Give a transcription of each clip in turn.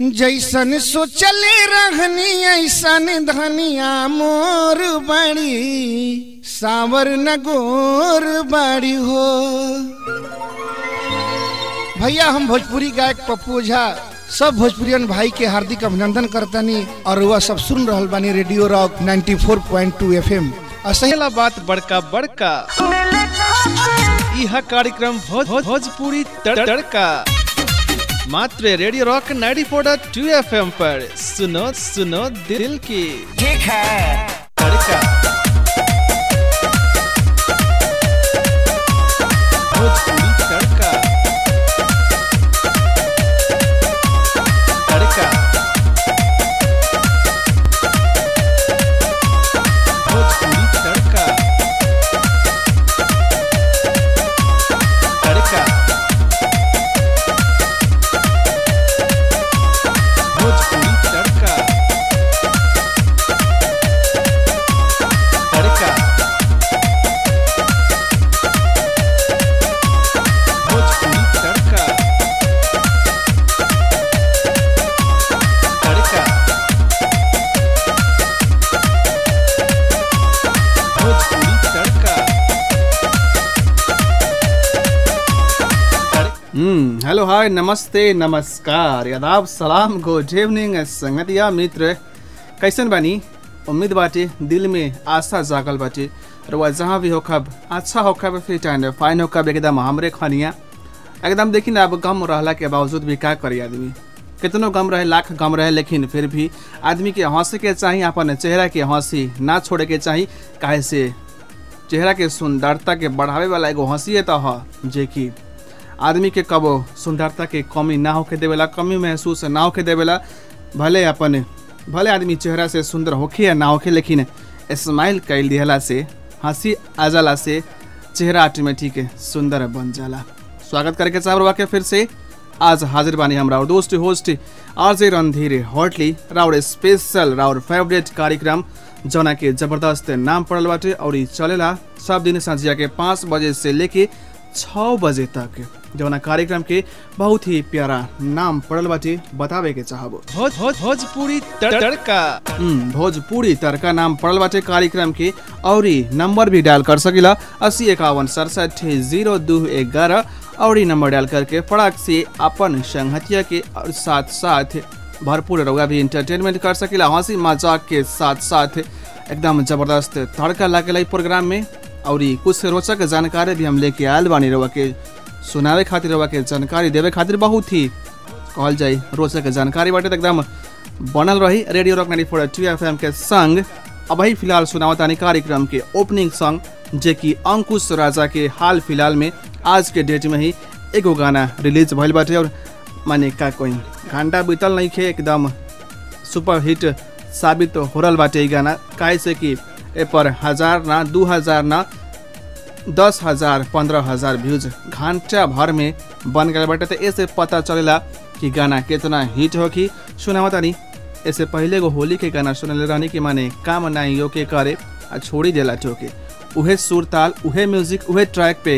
जैसन सोचल रहनी ऐसन धनिया मोर बाड़ी सावर न गोर बाड़ी हो। भैया हम भोजपुरी गायक पप्पू झा सब भोजपुरियन भाई के हार्दिक अभिनंदन करतनी और वह सब सुन रहल बानी रेडियो रॉक 94.2 FM। असहला बात बड़का बड़का यह कार्यक्रम भोजपुरी तड़का मात्र रेडियो रॉक 94.2 FM पर सुनो सुनो दिल की ठीक है तड़का। भोजपुरी तड़का तड़का भोजपुरी तड़का तड़का हेलो हाय नमस्ते नमस्कार यादाब सलाम गुड इवनिंग संगतिया मित्र कैसन बानी। उम्मीद बाटे दिल में आशा जागल बाटे रुआ जहाँ भी होखब अच्छा होखब फिट एंड फाइन होखब एकदम हमरे खनिया एकदम। देखी ना अब गम रहला के बावजूद भी का करी आदमी, कितनों गम रहे लाख गम रहे लेकिन फिर भी आदमी के हंसे के चाहिए, अपन चेहरा के हंसी ना छोड़े के चाहिए। काहे से चेहरा के सुंदरता के बढ़ावे वाला एगो हंसी तो है जे कि आदमी के कबो सुंदरता के कमी ना होके देवेला, कमी महसूस ना होके देवेला। भले अपन भले आदमी चेहरा से सुंदर होखे या ना होखे लेकिन स्माइल कैल दिहला से हंसी आ जाला से चेहरा ऑटोमेटिक सुंदर बन जाला। स्वागत करके साहब रवा के फिर से आज हाजिर बानी हमरा और दोस्त होस्ट आरजे रणधीर हटली राउर स्पेशल राउर फेवरेट कार्यक्रम जना के जबरदस्त नाम पड़ल बाटे और चलेला सब दिन सांझिया के 5 बजे से लेके 6 बजे तक, जौना कार्यक्रम के बहुत ही प्यारा नाम पड़ल बाटे बतावे के चाहबो भोजपुरी तड़का। भोजपुरी तड़का नाम पड़ल बाटे कार्यक्रम के और नंबर भी डायल कर सकिला 8051670211 और नंबर डायल करके फटाक से अपन संगतिया के और साथ साथ भरपूर रउआ भी एंटरटेनमेंट कर सकिला हंसी मजाक के साथ साथ। एकदम जबरदस्त तड़का लागेला प्रोग्राम में और कुछ रोचक जानकारी भी हम लेके आयल बानी रवा के सुनावे खातिर, रवा के जानकारी देवे खातिर। बहुत ही कहल जाए रोचक जानकारी बाटे, एकदम बनल रही रेडियो रॉक 94.2 FM के संग। अब ही फिलहाल सुनावतानी कार्यक्रम के ओपनिंग सॉन्ग जे कि अंकुश राजा के हाल फिलहाल में आज के डेट में ही एगो गाना रिलीज भइल बाटे और माने का कोई घंटा बीतल नहीं खे एकदम सुपरहिट साबित हो रहल बाटे ई गाना। काहे से कि ए पर 1000 ना 2000 ना 10,000 15,000 व्यूज घंटा भर में बन गए बाटे। तो ऐसे पता चलेला कि गाना कितना हिट हो कि सुनावतानी। ऐसे पहले गो होली के गाना सुनले रहनी कि माने काम नाई यो के करे आ छोड़ी देला ठोके, उहे सुरताल उहे म्यूजिक उहे ट्रैक पे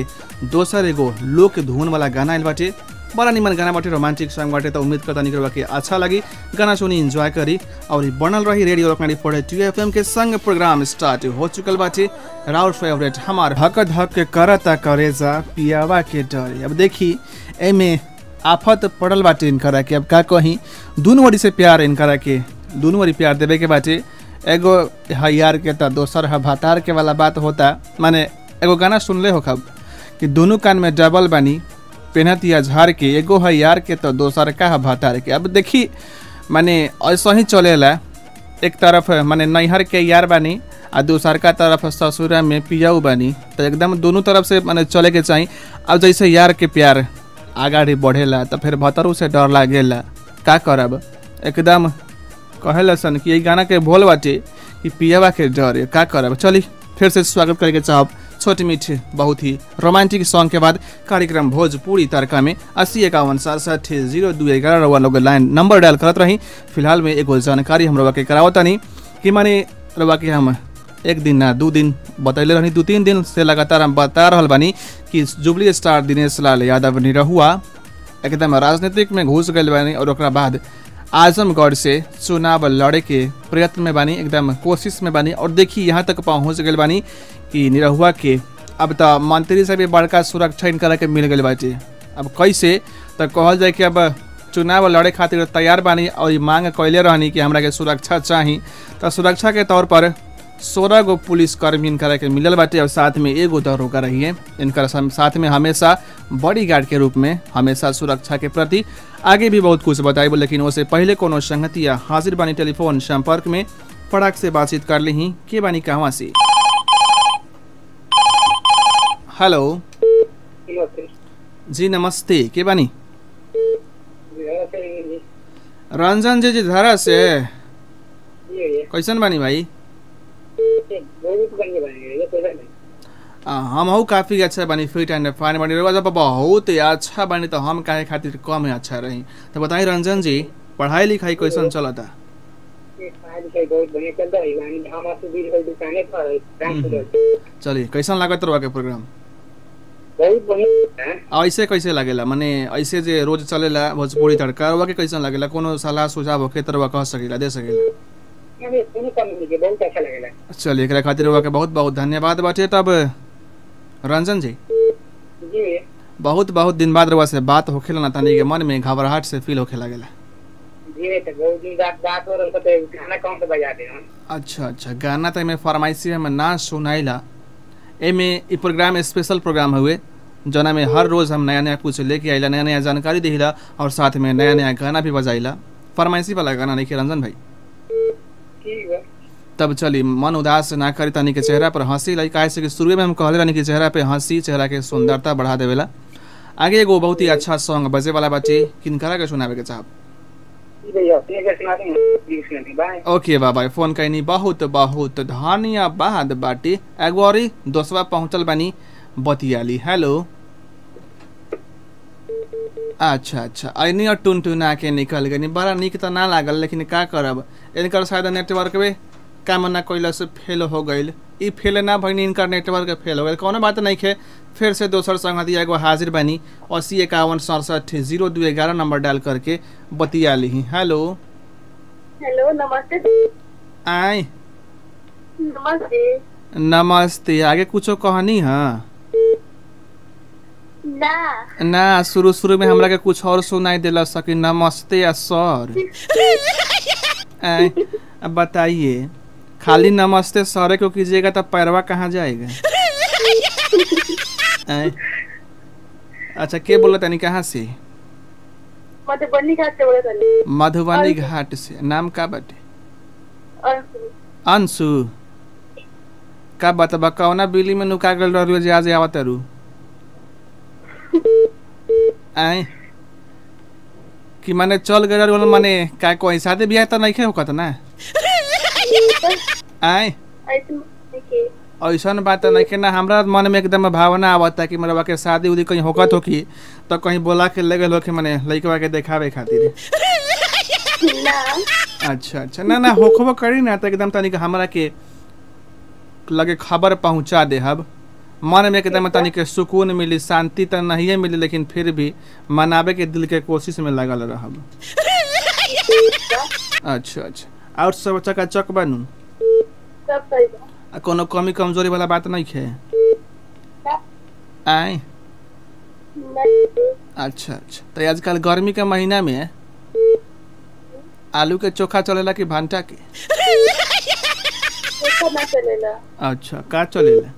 दोसर एगो लोक धुन वाला गाना आयल बाटे। बड़ा निमन गाना बाटे, रोमांटिक सॉन्ग बाटे। तो उम्मीद करता निकलवा के अच्छा लगी, गाना सुनी एंजॉय करी और बनल रही रेडियो रॉक 94.2 FM के संग। प्रोग्राम स्टार्ट हो चुकल बाटे। राउर फेवरेट हमार हक धक करता करेजा पियावा के डरे। अब देखी एमे आफत पड़ल बाटे इनकरा के, अब का कही दुनू ओरी से प्यार इनकरा के, दुनू ओरी प्यार देवे के बाटे। एगो हयार के त दोसर है भतार के वाला बात होता, माने एगो गाना सुनले हो खब कि दोनों कान में डबल बानी पेनहतिया झार के, एगो है यार के तो दोसर का है भतार के। अब देखी माने ऐसा ही चलेला, एक तरफ माने नैहर के यार बानी आ दोसर का तरफ ससुरा में पियाऊ बानी। तो एकदम दोनों तरफ से माने चले के चाहिए। अब जैसे यार के प्यार आगाड़ी बढ़ेला तो फिर भतरू से डर लागेला, का करब। एकदम कहेला सन कि ये गाना के बोल बाटे कि पियावा के डर, का करब। चली फिर से स्वागत करके चाहब छोट मीठ बहुत ही रोमांटिक सॉन्ग के बाद कार्यक्रम भोजपुरी तड़का में 8051670211 रवा लोग लाइन नंबर डायल करत रही। फिलहाल में एगो जानकारी हम रवा के करावतानी कि माने रवा के हम एक दिन ना 2 दिन बतैले रहनी, 2-3 दिन से लगातार हम बता रहल बानी कि जुबली स्टार दिनेश लाल यादव निरहुआ एकदम राजनीतिक में घुस गए बानी और ओकरा बाद आजमगढ़ से चुनाव लड़े के प्रयत्न में बानी, एकदम कोशिश में बानी। और देखिए यहाँ तक पहुँच गए बानी कि निरहुआ के अब तो मंत्री से भी बड़का सुरक्षा इनकरा के मिल गए बाटे। अब कैसे तो कहल जाए कि अब चुनाव लड़े खातिर तैयार बानी और ये मांग कैले रहनी कि हमरा के सुरक्षा चाहिए। तो सुरक्षा के तौर पर 16 गो पुलिसकर्मी इनकरा के मिलल बाटे और साथ में एगो दरोगा रही है। इनका साथ में हमेशा बॉडीगार्ड के रूप में हमेशा सुरक्षा के प्रति आगे भी बहुत कुछ बताइब, लेकिन उससे पहले कोनो संगतिया हाजिर बानी टेलीफोन संपर्क में। फटाक से बातचीत कर ली के बानी कहवा से। हेलो जी, नमस्ते, के बानी? रंजन जी धारा से। कैसन बानी भाई? हम काफ़ी अच्छा बनी, फिट एंड फाइन बनी, जब बहुत अच्छा बनी तो हम काहे खातिर कम अच्छा रही। तो बताइए रंजन जी, पढ़ाई लिखाई कैसन चलता? चलिए, कैसन लागत रहा के प्रोग्राम? ऐसे कैसे लगेला, माने ऐसे जे रोज चलेला भोजपुरी तड़का रहा के कैसन लगेला? कोनो सलाह सुझाव होके तरवा कह सकेला, दे सकेला? बहुत अच्छा लगेला। चलिए, एकरा खातिर हुआ के बहुत बहुत धन्यवाद बाटे। तब रंजन जी, बहुत बहुत दिन बाद रवा से बात होखेला ना, तानी के मन में घबराहट से फील होखे लगेला। अच्छा, गाना तो फरमाइशी में ना सुनाइला। एमे इ प्रोग्राम स्पेशल प्रोग्राम हुए जना में हर रोज हम नया नया कुछ लेके आइला, नया नया जानकारी दिला और साथ में नया नया गाना भी बजाइला। फरमाइशी वाला गाना देखिए रंजन भाई। तब चली मन उदास ना करी, तानी के चेहरा पर हंसी लाई, काहे से कि शुरू में हम कहले रहनी कि चेहरा पे हंसी चेहरा के सुंदरता बढ़ा देवेला। आगे एगो बहुत ही अच्छा सॉन्ग बजे वाला बाटे, किनकरा के सुनावे के चाहब? ओके बाबा, फोन कईनी बहुत बहुत धन्यवाद बाटे। एगो और दोस्तवा पहुंचल बानी बतियाली। हेलो, अच्छा, अने और टुनटुना के निकल गई, बड़ा निक तो ना लागल, लेकिन का करब, इनकर शायद नेटवर्क में काम ना कैला से फेल हो गई। इ फेल ना भईनी, इनकर नेटवर्क फेल हो गई। कोनो बात नहीं है, फिर से दोसर संगति एगो हाजिर बनी 8051670211 नंबर डाल करके बतिया ली। हेलो नमस्ते आई। नमस्ते। आगे कुछो कहनी है ना? शुरू में हमरा के कुछ और सुनाई देला सकी। नमस्ते या सर? अब बताइए, खाली नमस्ते सर को कीजिएगा तो पैरवा कहाँ जाएगा? अच्छा, के बोला तनी? कहाँ से? मधुबनी घाट से बोला तनी। मधुबनी घाट से। नाम का बाटे? अंशु। का बताबा, कौना बिल्ली में नुका गल रहू जे आज आवत रहू? कि माने चल गए, माने का कोई साथे बियाह तो नहीं होता ना? ऐसा बात नहीं ना, हमरा मन में एकदम भावना आवता कि मरवा के शादी उदी कहीं होकत हो कि तो कहीं बोला के ले गए हो, माने लड़कवा के देखावे खातिर। अच्छा, ना होखबो करी ना, तो एकदम तनिक हमरा के लगे खबर पहुँचा देहब, मन में एकदम तनिक के सुकून मिली। शांति तो नहीं मिली, लेकिन फिर भी मनावे के दिल के कोशिश में लगल रहब। अच्छा, और सब चकाचक बनू? सब सही बा, कोनो कमी कमजोरी वाला बात नहीं है? आए अच्छा। तो आजकल गर्मी के महीना में आलू के चोखा चलेला कि भांटा के? चोखा ना चलेला। अच्छा, का चलेला?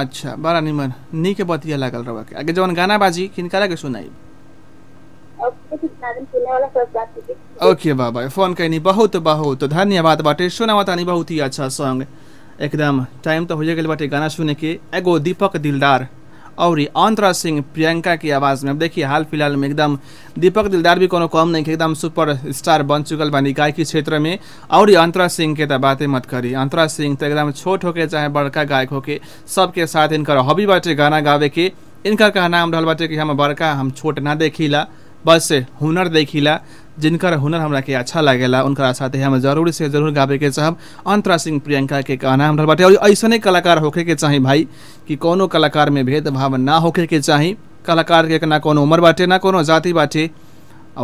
अच्छा, बड़ा निमन नीक बतिया लागल रवा के। आगे जवन गाना बाजी किनकरा के सुनाइब? ओके बाबा, फोन कईनी बहुत बहुत धन्यवाद बाटे। सुनावतानी बहुत ही अच्छा सॉन्ग, एकदम टाइम तो हो गए बाटे गाना सुने के। एगो दीपक दिलदार और अंतरा सिंह प्रियंका की आवाज़ में। अब देखिए हाल फिलहाल में एकदम दीपक दिलदार भी कोनो कम नहीं, एकदम सुपर स्टार बन चुकल बानी गायकी क्षेत्र में। और अंतरा सिंह के तो बातें मत करी, अंतरा सिंह तो एकदम छोट होके चाहे बड़का गायक होके सबके साथ इनकर हॉबी बाटे गाना गावे के। इनका कहना हम रहल बाटे कि हम बड़का हम छोट ना देखिला, बस हुनर देखिला। जिनकर हुनर हमरा के अच्छा लागेला उनका साथे हम जरूर से जरूर गावे के चाहब। अंतरा सिंह प्रियंका के कहना हम बाटे। और ऐसने कलाकार होखे के चाही भाई कि कोनो कलाकार में भेदभाव ना होखे के चाही। कलाकार के ना कोनो उम्र बाटे ना कोनो जाति बाटे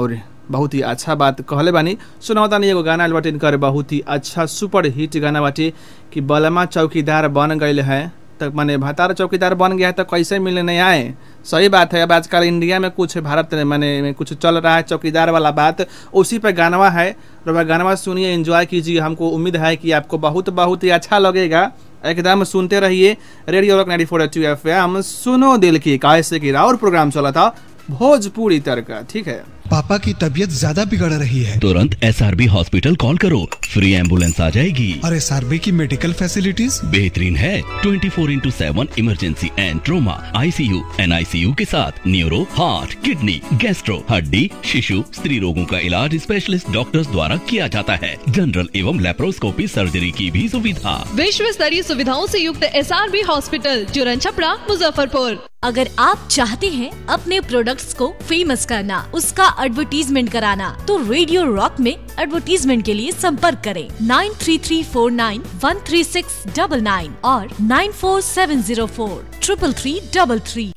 और बहुत ही अच्छा बात कहले बानी। सुनावतानी एगो गाना आइल बाटे इनकर बहुत ही अच्छा सुपर हिट गाना बाटे कि बलमा चौकीदार बन गए है तक माने भतार चौकीदार बन गया है तो कैसे मिलने नहीं आए। सही बात है। अब आजकल इंडिया में कुछ भारत में कुछ चल रहा है चौकीदार वाला बात, उसी पे गानवा है। रबा गानवा सुनिए, एंजॉय कीजिए। हमको उम्मीद है कि आपको बहुत बहुत ही अच्छा लगेगा। एकदम सुनते रहिए रेडियो रॉक 94.2 एफएम। सुनो दिल की कायसे की राउर प्रोग्राम चला था भोजपुरी तड़का। ठीक है, पापा की तबीयत ज्यादा बिगड़ रही है, तुरंत SRB हॉस्पिटल कॉल करो, फ्री एम्बुलेंस आ जाएगी। और SRB की मेडिकल फैसिलिटीज बेहतरीन है, 24/7 emergency and trauma, ICU NICU के साथ न्यूरो, हार्ट, किडनी, गैस्ट्रो, हड्डी, शिशु, स्त्री रोगों का इलाज स्पेशलिस्ट डॉक्टर्स द्वारा किया जाता है। जनरल एवं लेप्रोस्कोपी सर्जरी की भी सुविधा। विश्व स्तरीय सुविधाओं से युक्त SRB हॉस्पिटल, चुरन छपरा, मुजफ्फरपुर। अगर आप चाहते हैं अपने प्रोडक्ट्स को फेमस करना, उसका एडवर्टीजमेंट कराना, तो रेडियो रॉक में एडवर्टीजमेंट के लिए संपर्क करें 9334913699 और 9470433333।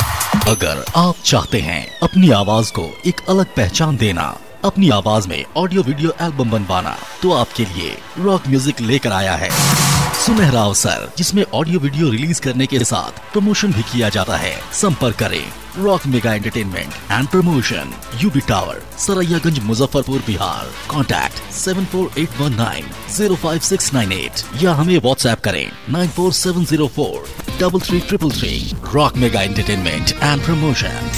अगर आप चाहते हैं अपनी आवाज को एक अलग पहचान देना, अपनी आवाज में ऑडियो वीडियो एल्बम बनवाना, तो आपके लिए रॉक म्यूजिक लेकर आया है सुनहरा अवसर, जिसमें ऑडियो वीडियो रिलीज करने के साथ प्रमोशन भी किया जाता है। संपर्क करें rock mega entertainment and promotion, UB tower, Saraiyaganj, Muzaffarpur, Bihar. Contact 7481905698 या हमें व्हाट्सएप करें 9470433333। Rock mega entertainment and promotion.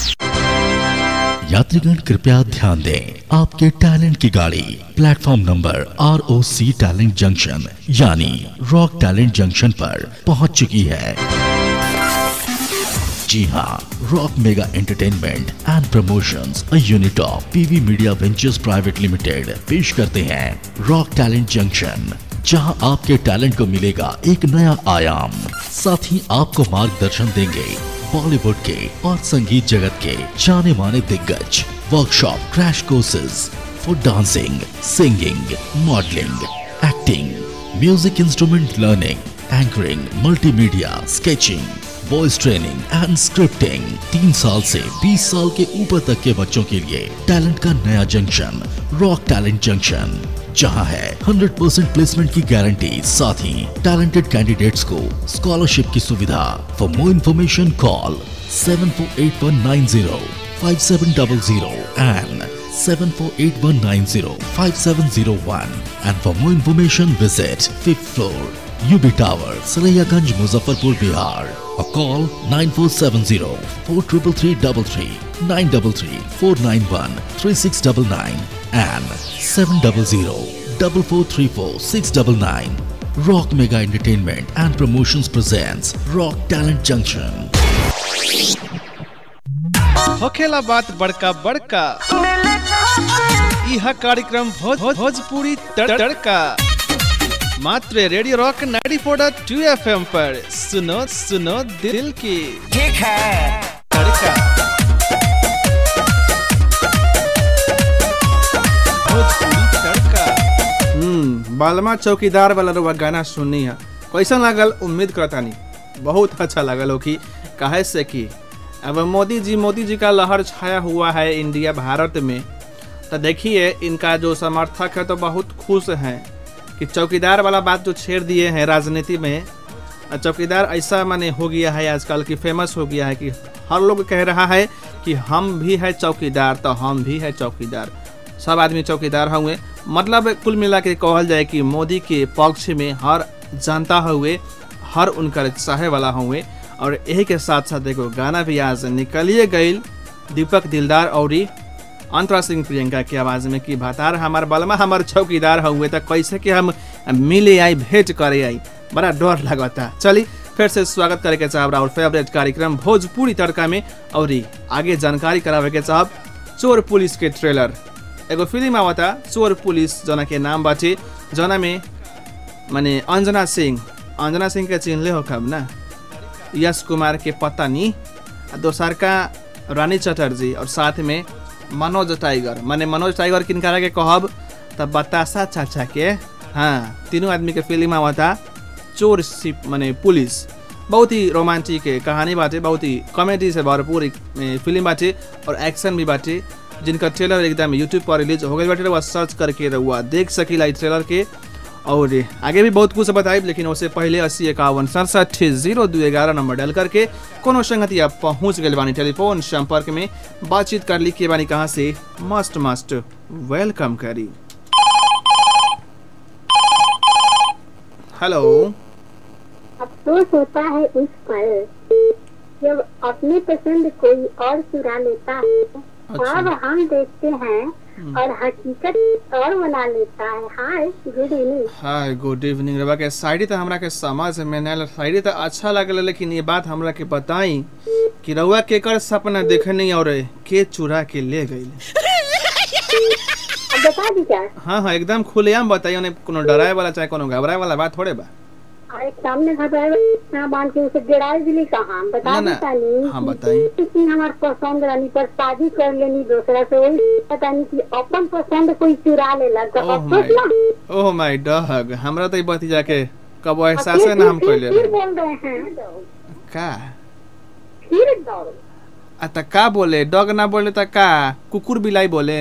यात्रीगण कृपया ध्यान दें, आपके टैलेंट की गाड़ी platform number ROC talent junction यानी रॉक टैलेंट जंक्शन पर पहुंच चुकी है। जी हाँ, rock mega entertainment and promotions a unit of PV media ventures private limited पेश करते हैं रॉक टैलेंट जंक्शन, जहां आपके टैलेंट को मिलेगा एक नया आयाम। साथ ही आपको मार्गदर्शन देंगे बॉलीवुड के और संगीत जगत के जाने माने दिग्गज। Workshop, crash courses for dancing, singing, modelling, acting, music instrument learning, anchoring, multimedia, sketching, voice training and scripting. 3 साल से 20 साल के ऊपर तक के बच्चों के लिए टैलेंट का नया जंक्शन रॉक टैलेंट जंक्शन, जहां है 100% प्लेसमेंट की गारंटी, साथ ही टैलेंटेड कैंडिडेट्स को स्कॉलरशिप की सुविधा। For more information call 7481905700 and 7481905701 and for more information visit 5th floor, UB tower, Saraiyaganj, Muzaffarpur, Bihar. और call 947043333933491369 and 7004434699. Rock Mega Entertainment and Promotions presents Rock Talent Junction. होखेला बात बड़का बड़का, यह कार्यक्रम भोजपुरी तड़का, मात्र रेडियो रॉक 94.2 FM पर। सुनो सुनो दिल की ठीक है तड़का। बालमा चौकीदार वाला रुआ गाना सुननी है, कैसा लागल? उम्मीद करता नहीं बहुत अच्छा लागल हो कि काहे से कि अब मोदी जी का लहर छाया हुआ है इंडिया भारत में, तो देखिए इनका जो समर्थक है तो बहुत खुश हैं कि चौकीदार वाला बात जो छेड़ दिए हैं राजनीति में। चौकीदार ऐसा माने हो गया है आजकल कि फेमस हो गया है कि हर लोग कह रहा है कि हम भी है चौकीदार, तो हम भी है चौकीदार, सब आदमी चौकीदार हुए। मतलब कुल मिला के कहल जाए कि मोदी के पक्ष में हर जनता हुए, हर उनका चाहे वाला हुए। और यही के साथ साथ एगो गाना भी आज निकलिए गई दीपक दिलदार और अंतरा सिंह प्रियंका की आवाज़ में कि भतार हमार बलमा हमार चौकीदार हुए तो कैसे कि हम मिले आई, भेंट करे आई, बड़ा डर लगता। चलिए फिर से स्वागत करे के चाहब और फेवरेट कार्यक्रम भोजपुरी तड़का में। और आगे जानकारी करावे के चाहब चोर पुलिस के ट्रेलर, एगो फिल्म आवता चोर पुलिस जना के नाम बाटे, जना में माने अंजना सिंह के चिन्हले हो कब ना, यश कुमार के पता नहीं, दोसर का रानी चटर्जी और साथ में मनोज टाइगर किनकारा के कहब तब बतासा चाचा के। हाँ, तीनों आदमी के फिल्म आवता चोर माने पुलिस। बहुत ही रोमांचिक है, कहानी बाटे, बहुत ही कॉमेडी से भरपूर एक फिल्म बाटे और एक्शन भी बाटे, जिनका ट्रेलर एकदम यूट्यूब पर रिलीज हो गई बाटे। वह सर्च करके रहुआ देख सकीला इस ट्रेलर के, और आगे भी बहुत कुछ बताए। लेकिन उससे पहले 80516760 नंबर डायल करके कोनो संगति आप पहुँच गए बानी, टेलीफोन संपर्क में बातचीत कर ली के बानी। कहाँ से मस्त वेलकम करी। हेलो। अफसोस होता है उस पल जब अपनी पसंद कोई और चुरा लेता है। अच्छा। अब हम देखते हैं और हकीकत और बना लेता है। Hi good evening. Hi good evening. रवा के साइड तो हमरा के समाज में नल साइड तो अच्छा लागल, लेकिन ये बात हमरा के बताई कि रवा के कर सपना देखनी और के चुरा के ले गई। बता दी क्या? हाँ हाँ एकदम खुलेआम बताइए, उन्हें कोनो डराए वाला चाहे कोनो घबराए वाला बात थोड़े बा। अरे सामने घबराए ना बांध के उसे डराए भी नहीं कहा। बता दी तानी। हाँ बताइए। किसी हमारे पसंद रानी पर शादी कर लेनी दूसरा से, वही पता नहीं कि अपन पसंद कोई चुरा लेला। ओह माय डॉग, हमरा तो बती जाके कब एहसास है ना हम कोई ले का फिर डॉग अता का बोले, डॉग ना बोले तो का कुकुर बिलाई बोले।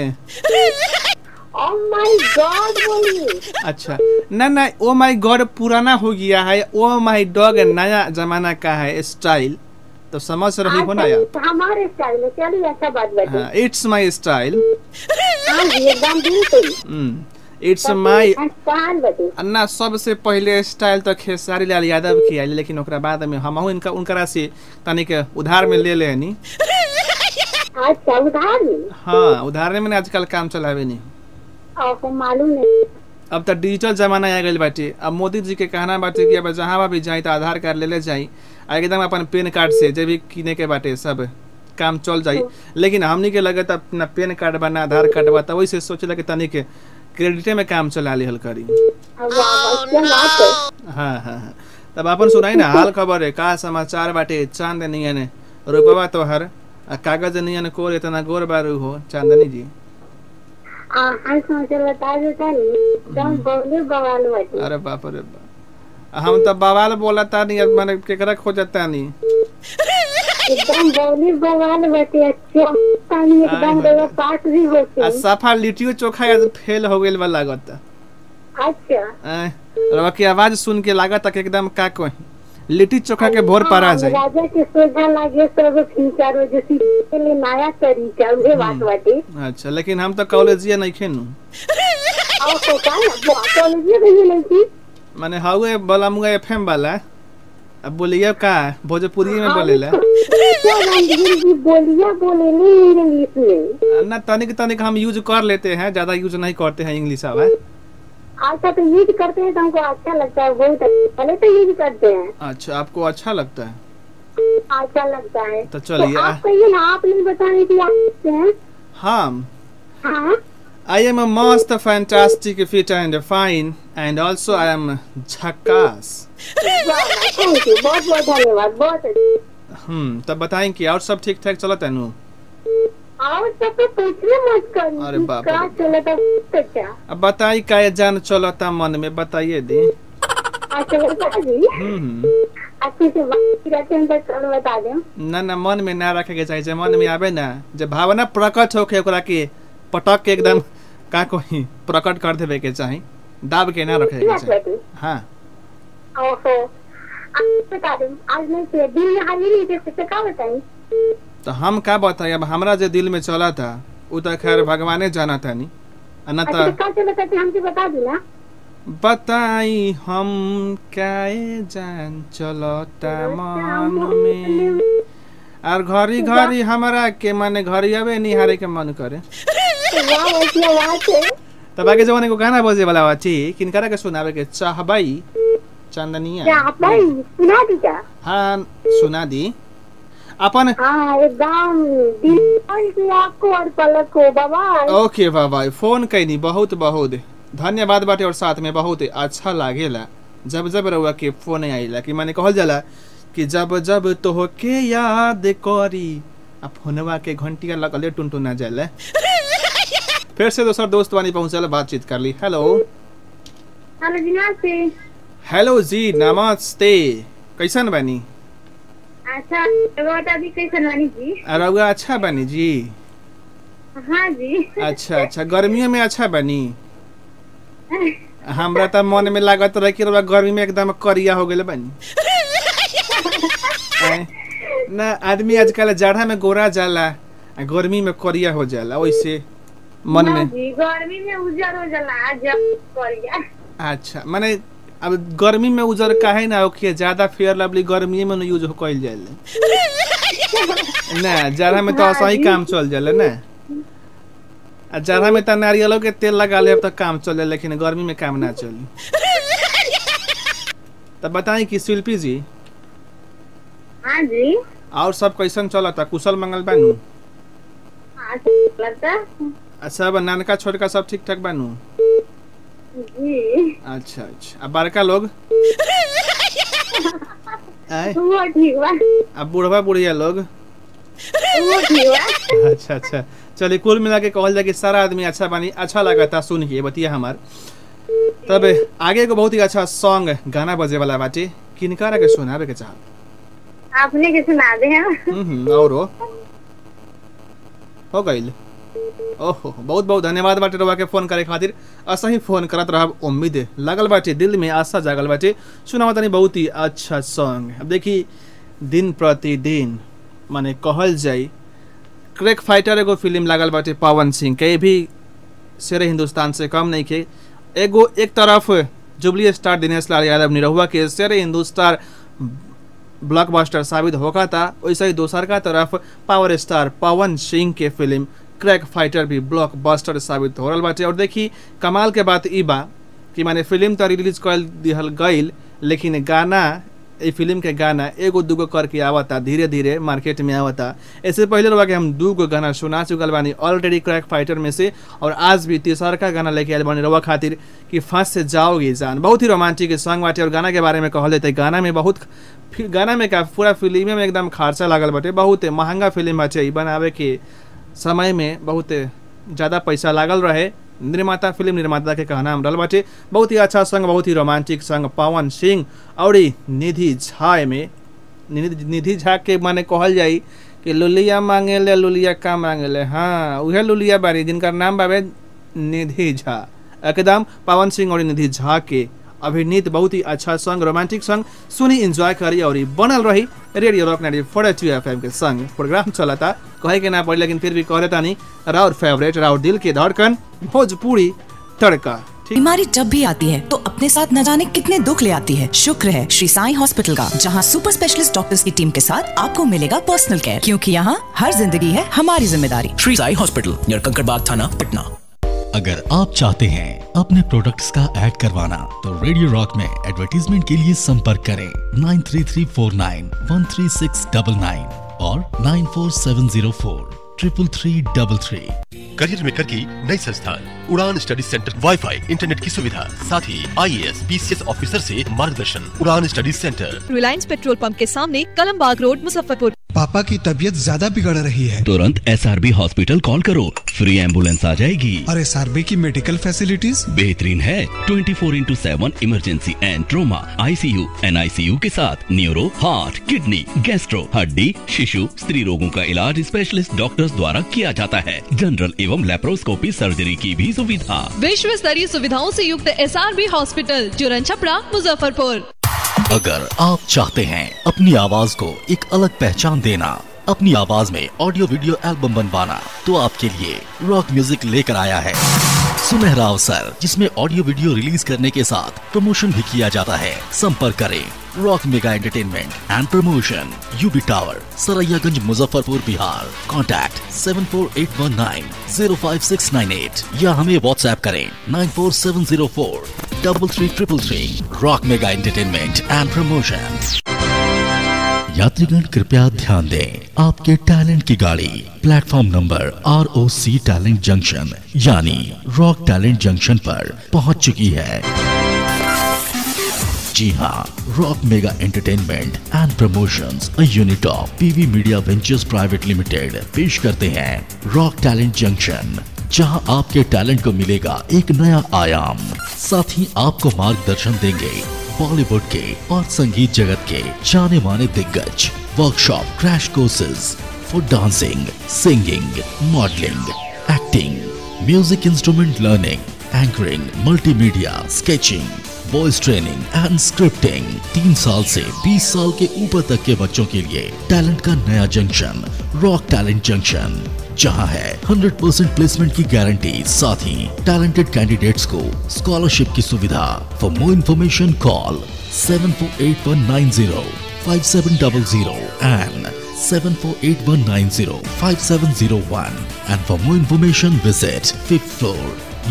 Oh my God बोली। अच्छा ना ना, ओ माई गॉड पुराना हो गया है, ओ माई डॉग नया जमाना का है स्टाइल, तो समझ रही हो ना यार हमारे स्टाइल में। चलिए अच्छा बात बताइए। It's my style. हां एकदम बिल्कुल। It's my Anna. सबसे पहले स्टाइल तो खेसारी लाल यादव की आई, लेकिन ओकरा बाद में हमहु इनका उनकरा से तनिक उधार में ले लेनी। अच्छा उधार में? हां उधार में आजकल काम चलावे नहीं। अब तो डिजिटल जमाना आ गई बाटे। अब मोदी जी के कहना बाटे कि अब जहाँ भी जाए तो आधार कार्ड ले ले जाए, एकदम अपन पेन कार्ड से जब भी किने के बाटे सब काम चल जाए। लेकिन हमनी के लगे तो अपना पेन कार्ड बना आधार कार्ड बना, तो वैसे सोचे लगे तनी के क्रेडिटे में काम चला लिहल करी। हाँ हाँ तब अपन सुनाई ना हाल खबर है, का समाचार बाटे। चांद नियन रुपवा तोहर कागज नियन को इतना गोर बारू हो चांदनी जी। अरे बाप रे बाप, हम तो बवाल बोला था नहीं, मैंने केकरा खो जाता नहीं। सफा लिट्टियो चोखा फेल हो गइल वाला लागत। अच्छा रवा की आवाज सुन के लागत एकदम का कहीं लिट्टी चोखा के भोर पर आ जाए। राजा के सोझा लागे सब फिंचार हो जैसी ले नया तरीका उहे बात बाटे। अच्छा लेकिन हम तो कॉलेजिया नहीं खेनु। और तो का कॉलेजिया नहीं लेती माने हाउए बलमुआ एफएम वाला। अब बोलिए का भोजपुरी में बोलेला क्या रंधीर जी बोलिए बोलेली इंग्लिश में ना, तनिक हम यूज कर लेते हैं, ज्यादा यूज नहीं करते हैं इंग्लिश आवा। अच्छा तो यूज करते हैं तो हमको अच्छा लगता है, बहुत पहले तो यूज करते हैं। अच्छा आपको अच्छा लगता है? अच्छा लगता है तो चलिए। तो आप कहिए ना, आप नहीं बताने की आते हैं। हाँ I am a most fantastic fit and fine and also I am झक्कास। थैंक यू, बहुत बहुत धन्यवाद, बहुत। तब बताएं कि और सब ठीक ठाक चलता है नू? और सब तो पूछने मत करनी। अरे बाप रे चलता तो क्या? अब बताई काहे जान चलता मन में बताइए दे। अच्छा बता दी। अच्छे से बात करते हैं तो बता दें। ना ना मन में ना रखे के चाहिए, मन में आवे ना जब भावना प्रकट होके ओकरा के पटक के एकदम का कोई प्रकट कर देवे के चाहिए, दाब के ना रखे के चाहिए। हां ओहो बता दें। आज नहीं से दिल हाली से का बताई तो हम का बताए। अब हमरा जे दिल में चला था उ तो खैर भगवाने जाना था नी। अच्छा का चलता था हमके बता दी ना। बताई हम काए जान चलता मन में और घरी घरी हमरा के माने घरी आवे निहारे के मन करे। वाह क्या बात है। तब आगे जवाने को गाना बजे वाला बाची किनकरा के सुनावे के चाहबाई चांदनिया। क्या भाई सुना दी क्या? हां सुना दी अपन। हाँ एकदम दिल की आपको और पलक को। Bye okay bye. फोन कईनी बहुत बहुत धन्यवाद बाटे, और साथ में बहुत अच्छा लागेला जब जब रउआ के फोन आइला कि माने कहल जाला कि जब जब तोहके याद करी आ फोनवा के घंटिया लगले टुनटुना जाला। फिर से दोसर दोस्त वानी पहुंचल बातचीत कर ली। हेलो। हेलो जी नमस्ते। कैसन बानी? अच्छा रउआ अच्छा बनी जी? हाँ जी। अच्छा अच्छा, गर्मियों में अच्छा बनी? हमरा तो मन में लागत रहे कि रउआ गर्मी में एकदम करिया हो गए बनी। ना आदमी आजकल जाड़ा में गोरा जाला, गर्मी में करिया हो जाला, वैसे मन में गर्मी में उजर हो जाला जब करिया। अच्छा, माने अब गर्मी में उजर काहे ना होके ज्यादा फेयर लवली गर्मी में न यूज कइल जाला ना, जाड़ा में तो सही काम चल जाला ना। जाड़ा में तो नारियलों के तेल लगा ले अब तक काम चले, लेकिन गर्मी में काम ना चली। तब बताएं कि शिल्पी जी। हाँ जी। और सब कैसन चलता, कुशल मंगल बानू? हाँ, सब नानका छोटका सब ठीक ठाक बानू जी। अच्छा अच्छा, अब बड़का लोग वो ठीक बा? अब बूढ़वा बुढ़िया लोग वो ठीक बा? अच्छा अच्छा, चलिए कुल मिला के कहल जाए कि सारा आदमी अच्छा बानी। अच्छा लगा था सुन के बतिया हमार। तब आगे को बहुत ही अच्छा सॉन्ग गाना बजे वाला बाटे, किनकारा के सुनावे के चाहब? आपने के सुना दे हम। और हो गइल। ओहो, बहुत बहुत धन्यवाद बाटे रउआ के फोन करे खातिर। ऐसा ही फोन करत रहब, उम्मीद लागल बाटे, दिल में आशा जागल बाटे। सुनावत नहीं बहुत ही अच्छा सॉन्ग। अब देखी दिन प्रतिदिन माने कहल जाए क्रेक फाइटर एगो फिल्म लागल बाटे पवन सिंह के, भी शेरे हिंदुस्तान से कम नहीं के। एगो एक तरफ जुबली स्टार दिनेश लाल यादव निरहुआ के शेरे हिंदुस्तान ब्लॉकबस्टर साबित होगा था, वैसे ही दोसर का तरफ पावर स्टार पवन सिंह के फिल्म क्रेक फाइटर भी ब्लॉकबस्टर साबित हो रहा बाटे। और देखी कमाल के बात ई बा कि माने फिल्म तो रिलीज कर दिहल गइल, लेकिन गाना ये फिल्म के गाना एगो दूगो करके आवता, धीरे धीरे मार्केट में आवता। इससे पहले रउआ के हम दूगो गाना सुना चुकल बानी ऑलरेडी क्रैक फाइटर में से, और आज भी तीसर का गाना लेके आयल बानी रउआ खातिर कि फांस से जाओगी जान। बहुत ही रोमांटिक सॉन्ग बाटे। और गाना के बारे में कहल जाते, गाना में बहुत, गाना में का पूरा फिल्म में एकदम खर्चा लागल बाटे, बहुत महंगा फिल्म बाटे, बनावे के समय में बहुत ज़्यादा पैसा लागल रहे। निर्माता, फिल्म निर्माता के कहना हम रल बाटे। बहुत ही अच्छा संग, बहुत ही रोमांटिक संग पवन सिंह और निधि झा में। निधि झा के माने कहल जाए कि लुलिया मांगे ले, लुलिया का मांगे ले। हाँ, वह लुलिया बारी जिनका नाम बाबे निधि झा। एकदम पवन सिंह और निधि झा के अभिनीत बहुत ही अच्छा संग, रोमांटिक संग। सुनी, एंजॉय करी और बनल रही रेडियो रॉक 94.2 FM के संग। प्रोग्राम चलता कहे के ना पड़े, लेकिन फिर भी कहे तानी राउर फेवरेट, राउर दिल की धड़कन, भोजपुरी तड़का। बीमारी जब भी आती है तो अपने साथ न जाने कितने दुख ले आती है। शुक्र है श्री साई हॉस्पिटल का, जहां सुपर स्पेशलिस्ट डॉक्टर्स की टीम के साथ आपको मिलेगा पर्सनल केयर, क्योंकि यहां हर जिंदगी है हमारी जिम्मेदारी। श्री साई हॉस्पिटल, निरकंकड़बाग थाना, पटना। अगर आप चाहते हैं अपने प्रोडक्ट्स का ऐड करवाना तो रेडियो रॉक में एडवर्टाइजमेंट के लिए संपर्क करें 9334913699 और 947043333। करियर मेकर की नई संस्थान उड़ान स्टडी सेंटर, वाईफाई, इंटरनेट की सुविधा, साथ ही IAS PCS ऑफिसर से मार्गदर्शन। Udaan study centre, Reliance petrol pump के सामने, कलमबाग रोड, मुजफ्फरपुर। पापा की तबीयत ज्यादा बिगड़ रही है, तुरंत SRB हॉस्पिटल कॉल करो, फ्री एम्बुलेंस आ जाएगी। और SRB की मेडिकल फैसिलिटीज बेहतरीन है, 24/7 emergency and trauma, ICU, NICU के साथ न्यूरो, हार्ट, किडनी, गैस्ट्रो, हड्डी, शिशु, स्त्री रोगों का इलाज स्पेशलिस्ट डॉक्टर्स द्वारा किया जाता है। जनरल एवं लेप्रोस्कोपी सर्जरी की भी सुविधा। विश्व स्तरीय सुविधाओं से युक्त SRB हॉस्पिटल, जुरन छपरा, मुजफ्फरपुर। अगर आप चाहते हैं अपनी आवाज को एक अलग पहचान देना, अपनी आवाज में ऑडियो वीडियो एल्बम बनवाना, तो आपके लिए रॉक म्यूजिक लेकर आया है सुनहरा अवसर, जिसमें ऑडियो वीडियो रिलीज करने के साथ प्रमोशन भी किया जाता है। संपर्क करें rock mega entertainment and Promotion, UB tower, Saraiyaganj, Muzaffarpur, Bihar. Contact 7481905698 या हमें WhatsApp करें 9470433333। Rock mega entertainment and promotion. यात्रीगण कृपया ध्यान दें, आपके टैलेंट की गाड़ी platform number ROC talent junction यानी रॉक टैलेंट जंक्शन पर पहुंच चुकी है। जी हाँ, rock mega entertainment and promotions, a unit of PV media ventures private limited, पेश करते हैं रॉक टैलेंट जंक्शन, जहां आपके टैलेंट को मिलेगा एक नया आयाम। साथ ही आपको मार्गदर्शन देंगे बॉलीवुड के और संगीत जगत के जाने माने दिग्गज। workshop crash courses for dancing, singing, modeling, acting, music instrument learning, anchoring, multimedia, sketching, voice training and scripting 3 साल से 20 साल के ऊपर तक के बच्चों के लिए टैलेंट का नया जंक्शन रॉक टैलेंट जंक्शन, जहां है 100% प्लेसमेंट की गारंटी, साथ ही टैलेंटेड कैंडिडेट्स को स्कॉलरशिप की सुविधा। For more information call 7481905700 and 7481905701 and for more information visit 5th floor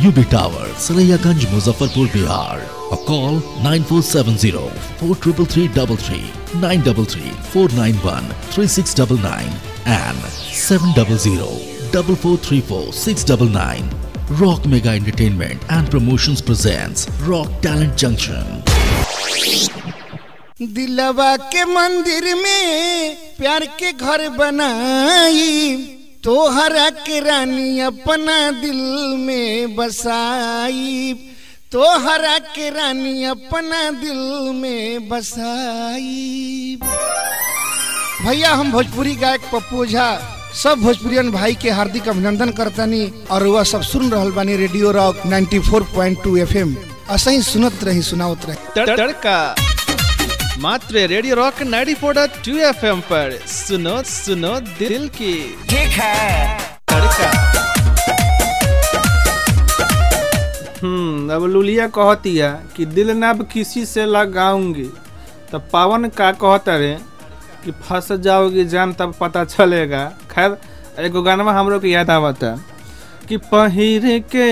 UB Tower, Saraiyaganj, Muzaffarpur, Bihar, or call 9470-4333-933-491-3699 and 700-4434-699. Rock Mega Entertainment and Promotions presents Rock Talent Junction. दिलवा के मंदिर में प्यार के घर बनाई, तोहरा के रानी अपना दिल में बसाई, तोहरा के रानी अपना दिल में बसाई। भैया हम भोजपुरी गायक पप्पू झा सब भोजपुरियन भाई के हार्दिक अभिनंदन करतानी और वह सब सुन रहल बानी रेडियो रॉक 94.2 FM। असही सुनत रही सुनावत रही तड़का मात्र रेडियो रॉक 94.2 FM पर सुनो सुनो दिल की ठीक है तड़का। अब लुलिया कहतिया कि दिल नाब किसी से लगाऊंगी, तब पावन का कहता रे कि फंस जाओगी जान तब पता चलेगा। खैर एगो गाना हमरो के याद आवता कि पहिर के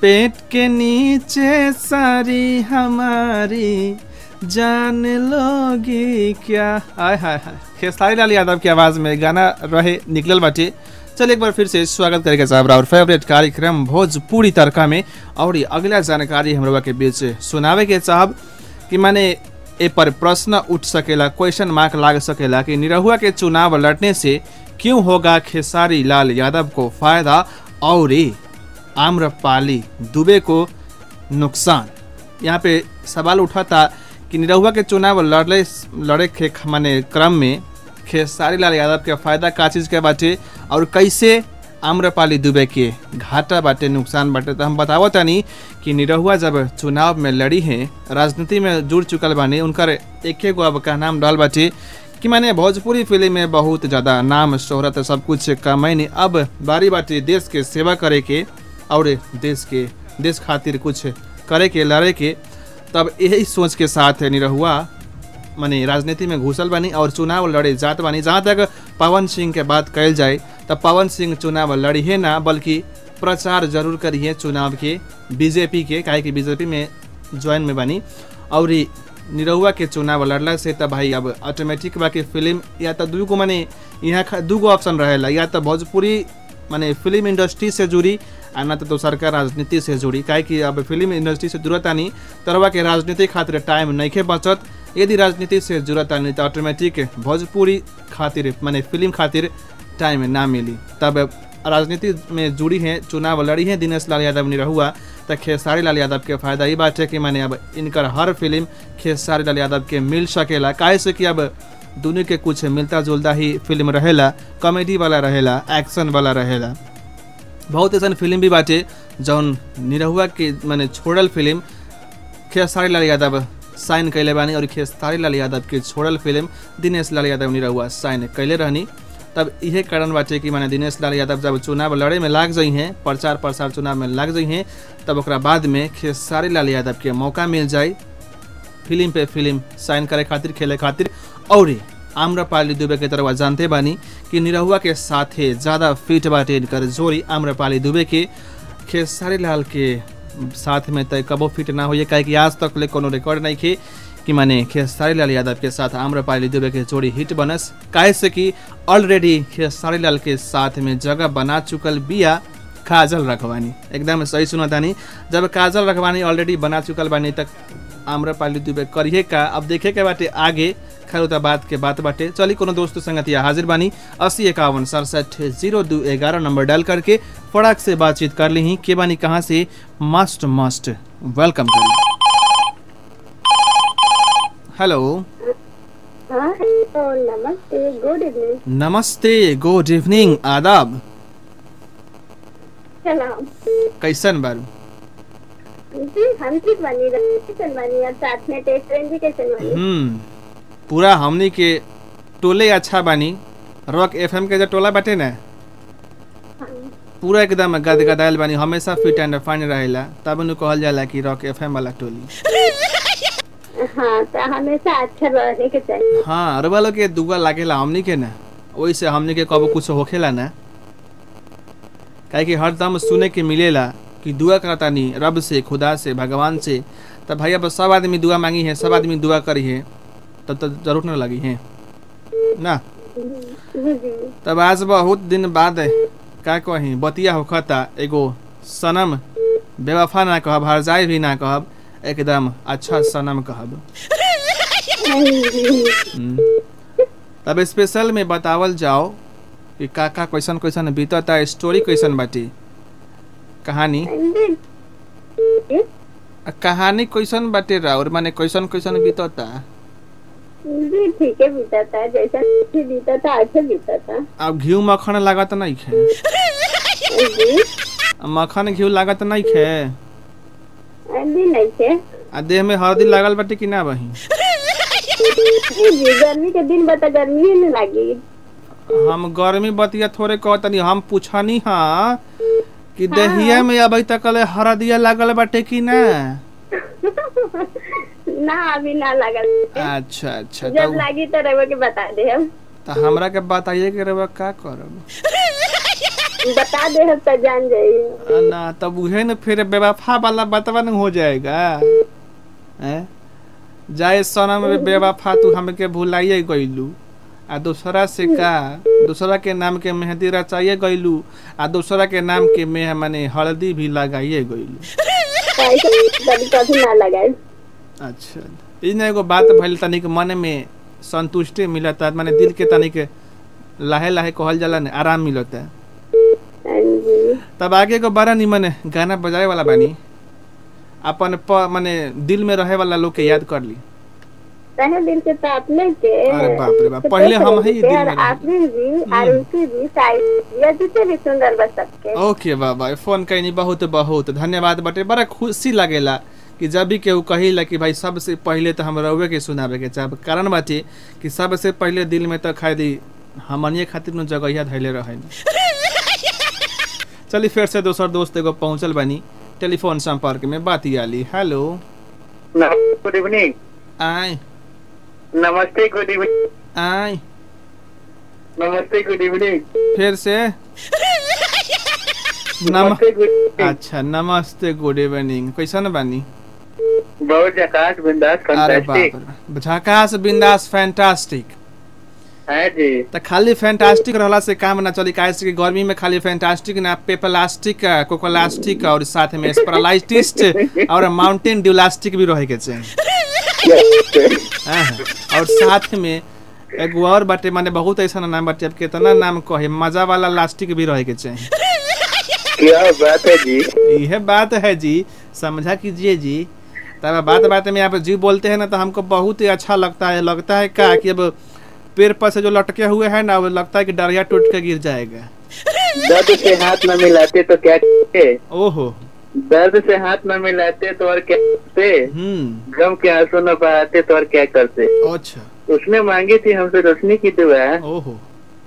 पेट के नीचे सारी हमारी जान लोगी क्या। हाय हाय हाय, खेसारी लाल यादव की आवाज़ में गाना रहे निकलल बाटे। चलिए एक बार फिर से स्वागत करेगा साहब और फेवरेट कार्यक्रम भोजपुरी तड़का में। और ये अगला जानकारी हम लोग के बीच सुनावे के साहब कि माने ए पर प्रश्न उठ सकेला, क्वेश्चन मार्क लाग सकेला कि निरहुआ के चुनाव लड़ने से क्यों होगा खेसारी लाल यादव को फायदा और आम्रपाली दुबे को नुकसान। यहाँ पे सवाल उठा था कि निरहुआ के चुनाव लड़े के माने क्रम में खेसारी लाल यादव के फायदा का चीज़ के बाटे और कैसे आम्रपाली दुबे के घाटा बाटे, नुकसान बाटे। तो हम बताओ तानी कि निरहुआ जब चुनाव में लड़ी हैं, राजनीति में जुड़ चुकल बानी, उनकर एके गो अब का नाम डाल बाटे कि माने भोजपुरी फिल्म में बहुत ज़्यादा नाम शोहरत सब कुछ कमाईनी। अब बारी बाटे देश के सेवा करे के और देश खातिर कुछ करे के, लड़े के। तब यही सोच के साथ निरहुआ माने राजनीति में घुसल बानी और चुनाव लड़े जात बानी। जहाँ तक पवन सिंह के बात कल जाए तब पवन सिंह चुनाव लड़ी है ना, बल्कि प्रचार जरूर करिए चुनाव के बीजेपी के, काहे कि बीजेपी में ज्वाइन में बानी। और निरहुआ के चुनाव लड़ला से तब भाई अब ऑटोमेटिक बाकी फिल्म या तो दूगो माने यहाँ दूगो ऑप्शन रहेला, या तो भोजपुरी माने फिल्म इंडस्ट्री से जुड़ी आ ना तो सरकार राजनीति से जुड़ी। काहे कि अब फिल्म इंडस्ट्री से जुड़त आनी तरवा के राजनीति खातिर टाइम नहीं के बचत। यदि राजनीति से जुड़त आनी तो ऑटोमेटिक भोजपुरी खातिर माने फिल्म खातिर टाइम ना मिली। तब राजनीति में जुड़ी हैं, चुनाव लड़ी हैं दिनेश लाल यादव निरहुआ, तो खेसारी लाल यादव के फायदा ये बात है कि माने अब इनकर हर फिल्म खेसारी लाल यादव के मिल सकेला। काहे से कि अब दोनों के कुछ मिलता जुलता ही फिल्म रहेला, कॉमेडी वाला रहेला, एक्शन वाला रहेला। बहुत ऐसा फिल्म भी बाटे जौन निरहुआ के माने छोड़ल फिल्म खेसारी लाल यादव साइन कैले बानी और खेसारी लाल यादव के छोड़ल फिल्म दिनेश लाल यादव निरहुआ साइन कैले रहनी। तब यह कारण बाटे कि माने दिनेश लाल यादव जब चुनाव लड़े में लाग जाइ हैं, प्रचार प्रसार चुनाव में लाग जाइ हैं, तब ओकरा बाद में खेसारी लाल यादव के मौका मिल जाए फिल्म पे फिल्म साइन करे खातिर, खेले खातिर। और आम्रपाली दुबे के तरफ जानते बानी कि निरहुआ के साथे ज़्यादा फिट बाटे इनकर जोड़ी आम्रपाली दुबे के, खेसारी लाल के साथ में तय कबो फिट ना होइए। काहे कि आज तक ले कोनो रिकॉर्ड नहीं खे कि माने खेसारी लाल यादव के साथ आम्रपाली दुबे के जोड़ी हिट बनस। काहे से कि ऑलरेडी खेसारी लाल के साथ में जगह बना चुकल बिया काजल राघवानी। एकदम सही सुनतानी, जब काजल राघवानी ऑलरेडी बना चुकल बानी तक आम्रपाली दुबे करिए का। अब देखे के बाटे आगे, खैर उत बात के बात बाटे। चली कोनो दोस्त संगतिया हाजिर बानी 8051670211 नंबर डायल करके फड़ाक से बातचीत कर ली के बानी कहाँ से। Must welcome. हेलो नमस्ते गुड इवनिंग आदाब कैसन बारू जी हम ठीक बानी कैसन बानी और साथ में टेस्ट रेंज भी कैसन बानी पूरा हमनी के टोले अच्छा बानी रॉक एफएम के जो टोला बाटे ना पूरा एकदम गदगदायल बानी हमेशा फिट एंड फाइन रहेला तब उन्हें कहल जाला कि रॉक एफएम वाला टोली हां तो हमेशा अच्छा रहने के चाहिए हां रवा लोग के दुआ लागेला हमनी के ना ओइ से हमनी के कबो कुछ होखेला ना काहे कि हर दम सुने के मिलेला कि दुआ करता नहीं रब से खुदा से भगवान से तब भाई अब सब आदमी दुआ मांगी है सब आदमी दुआ करी है तब तो जरूर न लगी है ना तब आज बहुत दिन बाद का कही बतिया होखता एगो सनम बेवफा ना कहब हरजाई भी ना कहब एकदम अच्छा सनम कहब तब स्पेशल में बतावल जाओ कि काका कैसन कैसन बीतता स्टोरी कैसन बाटी कहानी कहानी कैसन बाटे राउर माने कैसन कैसन बीतता जी ठीक है बीतता जैसा ठीक बीतता अच्छा बीतता अब घिउ मक्खन लागत नहीं खे मक्खन घिउ लागत नहीं खे अंदी नहीं खे आ देह में हरदी लागल बाटे कि ना बही गर्मी के दिन बता गर्मी नहीं लागी हम गर्मी बतिया थोड़े कहतनी हम पूछनी हां कि दहिया में अभी तक हरदिया लागल बाटे कि ना ना अभी ना लागल अच्छा अच्छा जब लागी तो रवा के बता दे हम तो हमरा के बताइए कि रवा का करब बता दे हम तो जान जाई ना तब उहे न फिर बेवफा वाला बतवन हो जाएगा हैं जाए सनम में बेवफा तू हमके भुलाइए गइलू आ दूसरा से का दूसरा के नाम के मेहंदी रचाइए गइलू आ दूसरा के नाम के में माने हल्दी भी लगाइए गइलू कभी ना लगाइल अच्छा इने एगो बात भइल तनिक मन में संतुष्टि मिलता माने दिल के तनिक लाहे लाहे कहल जाला ने आराम मिलता तब आगे को बड़ा निमन गाना बजाए वाला बानी अपन माने दिल में रहे वाला लोग के याद कर ली दिल के आपने के अरे बाप रे बाप पहले हम ही आपने भी आरसी भी साइड सुंदर बस सबके ओके बाबा फोन कहीं बहुत बहुत धन्यवाद बटे बड़ा खुशी लगेला कि जब भी केहू कहेला कि भाई सबसे पहले तो हम रउवे के सुनावे के चाहब कारण बाटे कि सबसे पहले दिल में तो खाली हमनिए खातिर न जगहिया धैले रहे चली फिर से दोसर दोस्त एगो पहुंचल बनी टेलीफोन संपर्क में बात आली हेलो गुड इवनिंग आय नमस्ते गुड इवनिंग आय नमस्ते गुड इवनिंग फिर से नमस्ते गुड अच्छा नमस्ते गुड इवनिंग कैसन बानी बहुत झकास बिंदास फैंटास्टिक झकास बिंदास फैंटास्टिक हां जी त खाली फैंटास्टिक रहला से काम ना चली काहे से गर्मी में खाली फैंटास्टिक ना पेपलास्टिक कोकोलास्टिक और साथ में स्प्रालाइटिस्ट और माउंटेन ड्यूलास्टिक भी रहे के चाहिए और साथ में एक और बाटे माने बहुत ऐसा नाम बाटे अब कितना नाम कहे मजा वाला लास्टिक भी रहे के चाहिए क्या बात है जी यह बात है जी समझा कीजिए जी तब बात में आप जी बोलते हैं ना तो हमको बहुत ही अच्छा लगता है क्या कि अब पेड़ पर से जो लटके हुए हैं ना वो लगता है कि डरिया टूट के गिर जाएगा दर्द से हाथ न मिलाते तो क्या ओहो दर्द से हाथ न मिलाते तो और क्या करते गम के आंसू न बहाते तो और क्या करते अच्छा उसने मांगी थी हमसे रोशनी की दुआ ओहो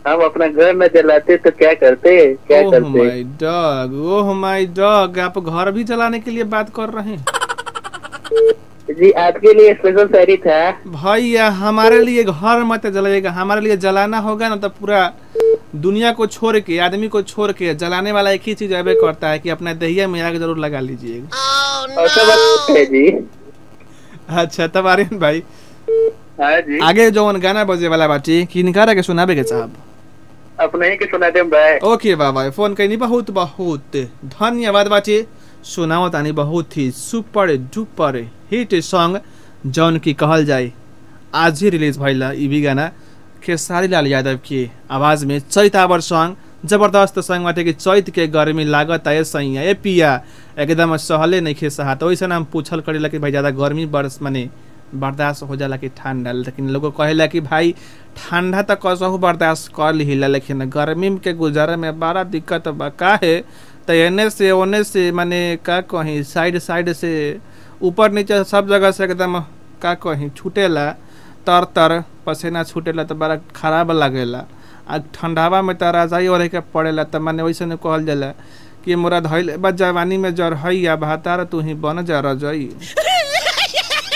हम अपना घर न जलाते तो क्या करते क्या ओह करते ओह माय डॉग आप घर भी जलाने के लिए बात कर रहे हैं जी आपके लिए स्पेशल शायरी था भैया हमारे लिए घर मत जलाइएगा हमारे लिए जलाना होगा ना तो पूरा दुनिया को छोड़ के आदमी को छोड़ के जलाने वाला एक ही चीज अबे करता है कि अपना दहिया में आग जरूर लगा लीजिएगा अच्छा तब आर्यन भाई जी। आगे जो गाना बजे वाला बाटी किनकारा के सुनाबे के साहब अपने ही के सुना देम भाई ओके बाबा फोन कइनी बहुत बहुत धन्यवाद बाटी सुनाओ तानी बहुत ही सुपर डुपर हिट सॉन्ग जॉन की कहल जाए आज ही रिलीज भइला ई भी गाना खेसारी लाल यादव की आवाज में चैतावर सॉन्ग जबरदस्त सॉन्ग बाटे कि चैत के गर्मी लागत आए सैया ए पिया एकदम सहले नहीं खेसाहत ओइसन हम पूछल करेला कि भाई ज्यादा गर्मी बरस माने बर्दाश्त हो जाला कि ठंडा, लेकिन लोग कहेला कि भाई ठंडा तो कसहू बर्दाश्त कर लिला लेकिन गर्मी के गुजारे में बड़ा दिक्कत बा। काहे तो एने से ओने से माने का कहीं साइड साइड से ऊपर नीचे सब जगह से एकदम का कहीं छूटेला, तर तर पसीना छूटेला तो बड़ा खराब लगेला। आ ठंडावा में तो रजाई ओढ़े के पड़ेला, तो मैंने वैसे नहीं कहल जाला कि मोरा धैले बा जवानी में जरहई आ बहतार तू ही बन जा रजई।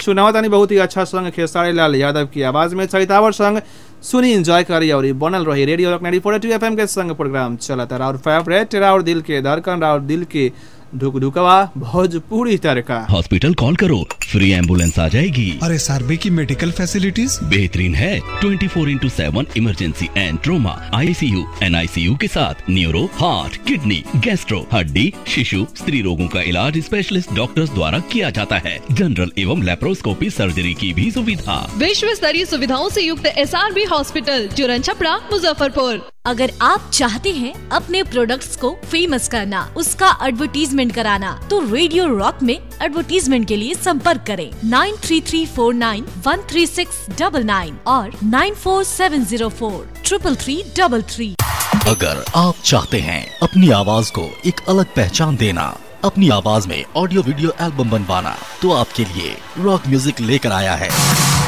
सुनाओ तानी बहुत ही अच्छा संग खेसारी लाल यादव की आवाज़ में चैतावर संग सुनी, एंजॉय करी और बनल रही रेडियो रॉक 94.2 एफएम के संग। प्रोग्राम चलता और फेवरेट और दिल के धड़कन और दिल के धुक धुकवा भोजपुरी तड़का। हॉस्पिटल कॉल करो, फ्री एम्बुलेंस आ जाएगी। और एसआरबी की मेडिकल फैसिलिटीज बेहतरीन है, 24/7 emergency and trauma, I C U N I C U के साथ न्यूरो, हार्ट, किडनी, गैस्ट्रो, हड्डी, शिशु, स्त्री रोगों का इलाज स्पेशलिस्ट डॉक्टर्स द्वारा किया जाता है। जनरल एवं लेप्रोस्कोपी सर्जरी की भी सुविधा। विश्व स्तरीय सुविधाओं से युक्त एसआरबी हॉस्पिटल, चुरन छपरा, मुजफ्फरपुर। अगर आप चाहते हैं अपने प्रोडक्ट्स को फेमस करना, उसका एडवर्टीजमेंट कराना, तो रेडियो रॉक में एडवर्टीजमेंट के लिए संपर्क करें 9334913699 और 9470433333। अगर आप चाहते हैं अपनी आवाज को एक अलग पहचान देना, अपनी आवाज में ऑडियो वीडियो एल्बम बनवाना, तो आपके लिए रॉक म्यूजिक लेकर आया है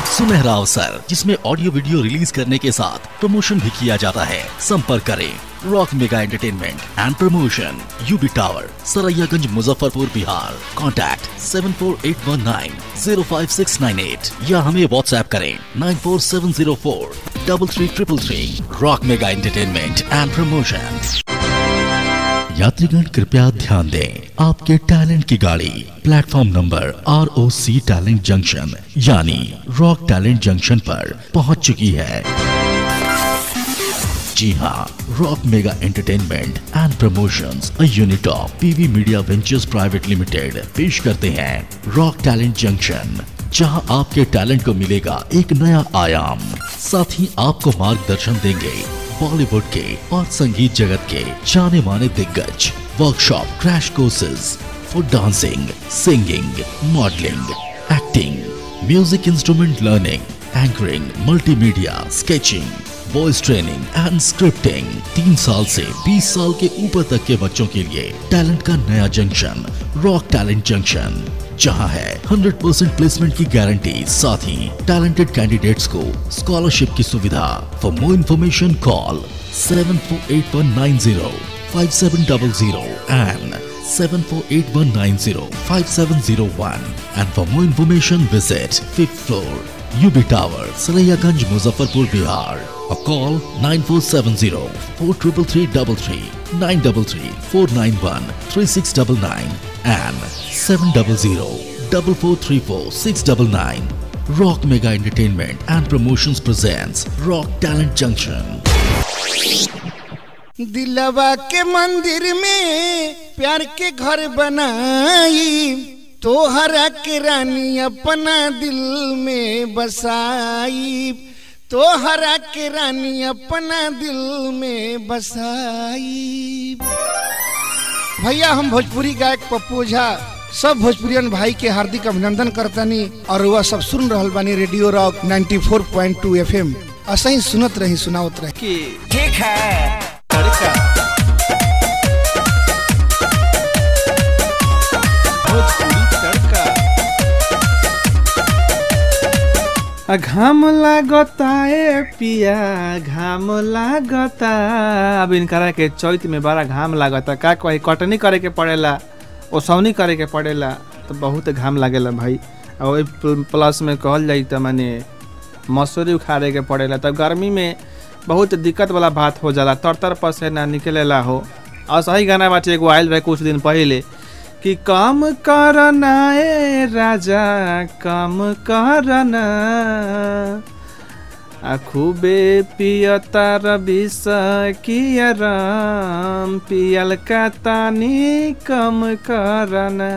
सुनहरा अवसर, जिसमें ऑडियो वीडियो रिलीज करने के साथ प्रमोशन भी किया जाता है। संपर्क करें rock mega entertainment and promotion, UB tower, Saraiyaganj, Muzaffarpur, Bihar. Contact 7481905698 या हमें व्हाट्सएप करें 9470433333। Rock mega entertainment and promotion. यात्रीगण कृपया ध्यान दें, आपके टैलेंट की गाड़ी platform number ROC talent junction यानी रॉक टैलेंट जंक्शन पर पहुंच चुकी है। जी हाँ, rock mega entertainment and promotions, a unit of PV media ventures private limited, पेश करते हैं रॉक टैलेंट जंक्शन, जहां आपके टैलेंट को मिलेगा एक नया आयाम। साथ ही आपको मार्गदर्शन देंगे बॉलीवुड के और संगीत जगत के जाने माने दिग्गज। Workshop, crash courses for dancing, singing, modelling, acting, music instrument learning, anchoring, multimedia, sketching, voice training and scripting. 3 साल से 20 साल के ऊपर तक के बच्चों के लिए टैलेंट का नया जंक्शन रॉक टैलेंट जंक्शन, जहां है 100% प्लेसमेंट की गारंटी, साथ ही टैलेंटेड कैंडिडेट्स को स्कॉलरशिप की सुविधा। For more information call 7481905700 and 7481905701 and for more information visit 5th floor, UB tower, Saraiyaganj, Muzaffarpur, Bihar. और call 947043333933491369 and 70044344699. Rock Mega Entertainment and Promotions presents Rock Talent Junction. दिलवा के मंदिर में प्यार के घर बनाई, तोहरा के रानी अपना दिल में बसाई, तोहरा के रानी अपना दिल में बसाई। भैया, हम भोजपुरी गायक पप्पू झा सब भोजपुरियन भाई के हार्दिक अभिनंदन करतानी और वह सब सुन रहल बानी रेडियो रॉक 94.2 FM। असही सुनत रही, सुनावत रही कि ठीक है तड़का। भोजपुरी तड़का। घाम लागता ए पिया, घाम लागता। अब इनकरा के चैत में बड़ा घाम लागता, का कहीं कटनी करे के पड़ेला, ओसौनी करे के पड़ेला, तो बहुत घाम लागेला भाई। और प्लस में कहल जाए तो माने मसूरी उखाड़े के पड़ेला, तो गर्मी में बहुत दिक्कत वाला बात हो जाला, तर तर पसीना निकलेला हो। और सही गाना बाटे एगो आयल रहे कुछ दिन पहले कि काम करना ए राजा, काम करना, आ खूबे पियता रबिस किया राम, पियल का तानी कम करना।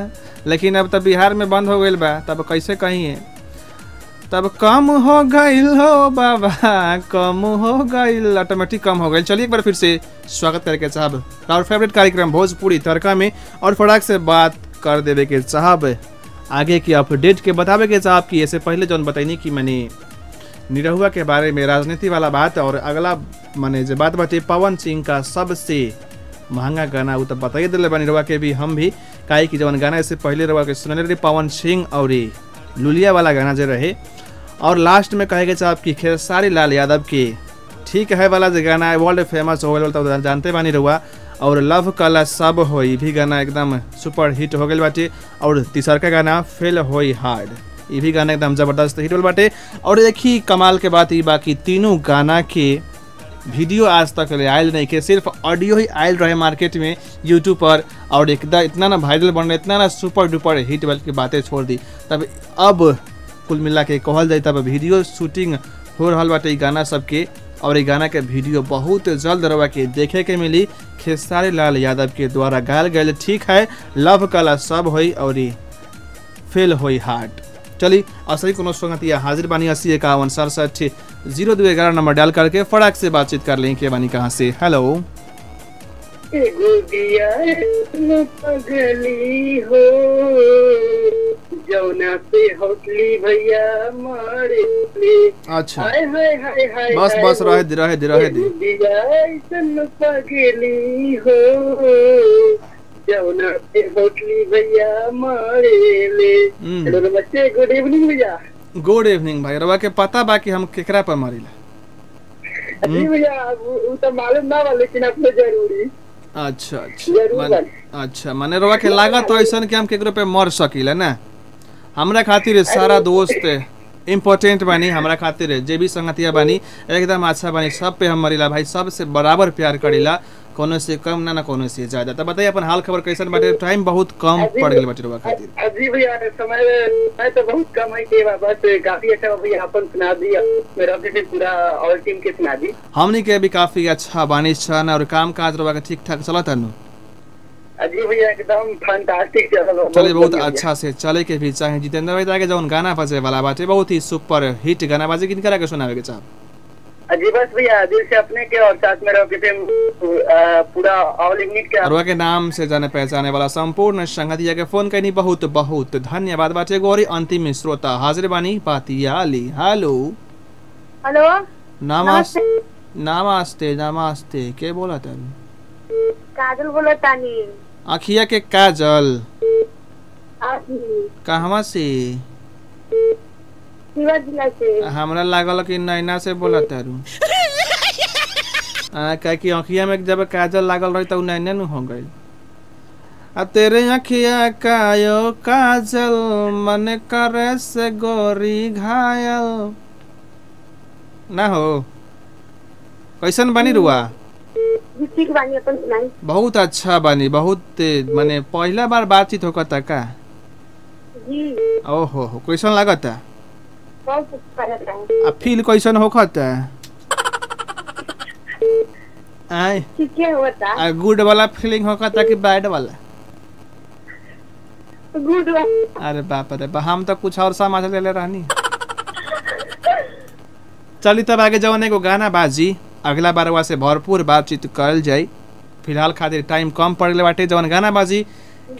लेकिन अब तो बिहार में बंद हो गई बा, तब कैसे कहिए, तब कम हो गई हो बाबा, कम हो गई, ऑटोमेटिक कम हो गई। चलिए एक बार फिर से स्वागत करके साहब और फेवरेट कार्यक्रम भोजपुरी तड़का में, और फटाक से बात कर देवे के साहब आगे की अपडेट के बतावेंगे साहब कि ऐसे पहले जो बताइए कि मैंने निरहुआ के बारे में राजनीति वाला बात और अगला मैंने जो बात बताई पवन सिंह का सबसे महंगा गाना वो तो बताइए दिल बनी रहुआ के भी हम भी काहे कि जवन गाना इससे पहले रहुआ के सुनने रहे पवन सिंह और लुलिया वाला गाना जो रहे और लास्ट में कहे गए साहब कि खेसारी लाल यादव के ठीक है वाला जो गाना है वर्ल्ड फेमस हो गए तो जानते बानी रहुआ और लव कला सब हो भी गाना एकदम सुपर हिट हो गए बाटे और तीसरका गाना फेल होई हार्ड ये भी गाना एकदम जबरदस्त हिट होल बाटे। और एक ही कमाल के बात ये बाकी तीनों गाना के वीडियो आज तक ले आयल नहीं के सिर्फ ऑडियो ही आयल रहे मार्केट में यूट्यूब पर और एकदम इतना ना वायरल बन रहा इतना ना सुपर डुपर हिट वाली की बातें छोड़ दी तब अब कुल मिला के कहल जाए तब वीडियो शूटिंग हो रहा बाटे गाना सबके और ये गाना के वीडियो बहुत जल्द रवा के देखे के मिली खेसारी लाल यादव के द्वारा गायल गए ठीक है लव कला सब होई और फेल होई हार्ट। चलिए असली कोनो संगत या हाजिर बानी 8051670211 नंबर डाल करके फटाक से बातचीत कर लें के बानी कहाँ से। हेलो जौना पे होटली भैया मारे अच्छा हाय हाय हाय हाय बस बस रहे पगली हो जौना पे होटली भैया मारे ले बच्चे गुड इवनिंग भैया। गुड इवनिंग भाई रवा के पता बाकी हम केकरा पर मारेला जी भैया वो तो मालूम ना वाले लेकिन अपने जरूरी अच्छा अच्छा माने रवा के लागा तो ऐसा कि हम केकरो पे मर सकीला ना हमरा खातिर सारा दोस्त इम्पोर्टेंट बानी हमरा खातिर जे भी संगतिया बानी एकदम अच्छा बानी सब पे हम मरीला भाई सब से बराबर प्यार करीला कोनो से कम ना ना कोनो से ज्यादा। तो बताइए अपन हाल खबर कैसन बाटे टाइम बहुत कम पड़ गेल बाटे रवा खातिर अजी भैया समय तो बहुत कम है के बस काफी अच्छा भैया अपन सुना दी मेरा अपडेट पूरा ऑल टीम के सुना दी हमनी के भी काफी अच्छा बानी छन और काम काज रवा के ठीक ठाक चलत हनु अजी भैया एकदम फैंटास्टिक चले बहुत अच्छा से चले के भी चाहे जितेंद्र भाई ताके जौन गाना बजे वाला बाटे बहुत ही सुपर हिट गाना बजे किनकरा के सुनावे के साहब अजी बस भैया दिल से अपने के और साथ में रहो के टीम पूरा ऑल यूनिट के और के नाम से जाने पहचाने वाला संपूर्ण संगतिया के फोन करनी बहुत बहुत धन्यवाद बाटे गोरी अंतिम श्रोता हाजिर बानी पातियाली। हेलो हेलो नमस्ते नमस्ते नमस्ते के बोलत है काजल बोलतानी अखिया के काजल कहाँ से हमरा लागल कि नैना से बोला तारू कि अखिया में जब काजल लागल रही तो नैना न हो गई आ तेरे अखिया कायो काजल मन करे से गोरी घायल ना हो कैसन बनी रुआ बानी अपन सुनाई बहुत अच्छा बानी बहुत माने पहला बार बातचीत होता का जी ओहो हो कैसन लागता अब फील कैसन होता आय ठीक है होता आ गुड वाला फीलिंग होता कि बैड वाला गुड वाला अरे बाप रे हम तो कुछ और समझ ले रहनी। चलिए तब आगे जवाने को गाना बाजी अगला बारवा से भरपूर बातचीत करल जाए फिलहाल खातिर टाइम कम पड़े बाटे जवन गाना बाजी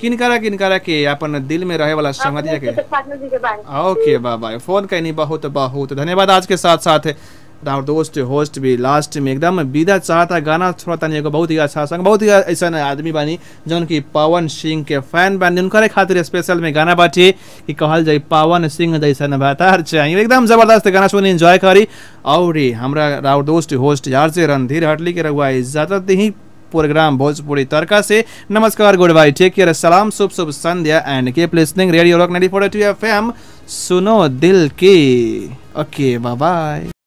किनकरा के अपन दिल में रहे वाला संगतिया के ओके बाय बाय फोन कहनी बहुत बहुत धन्यवाद। आज के साथ साथ और दोस्त होस्ट भी लास्ट में एकदम विदा चाहता गाना थोड़ा तनी एगो बहुत ही अच्छा संग बहुत ही ऐसा आदमी बानी जौन की पवन सिंह के फैन बानी उनके खातिर स्पेशल में गाना बाटे कि कहल जाए पवन सिंह जैसा नवातार चाहिए एकदम जबरदस्त गाना सुन एंजॉय करी और हमरा राउर दोस्त होस्ट यार से रणधीर हटली के रहुआ इजाजत दी प्रोग्राम भोजपुरी तड़का से। नमस्कार गुड बाय टेक केयर सलाम शुभ शुभ संध्या and keep listening radio rock 94.2 FM सुनो दिल की ओके बाय बाय।